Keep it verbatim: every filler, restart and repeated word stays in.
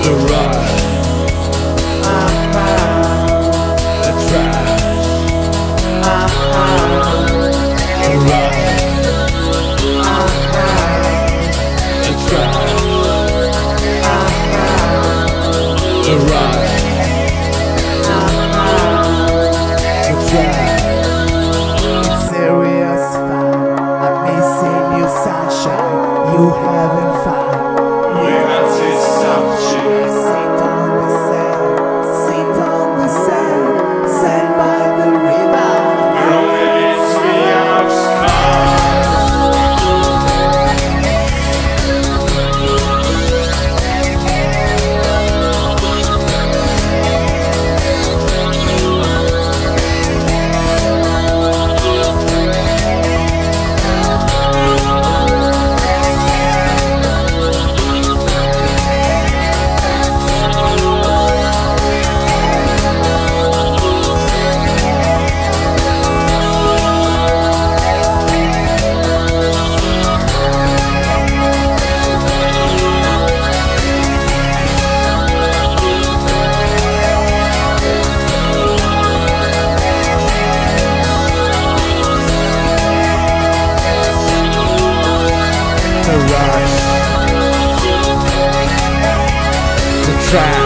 the ride. The trash. The ride. The trash. The ride. You haven't found when I see something. Sit on the sand, sit on the sand, sand by the river. Girl, it eats me out of try.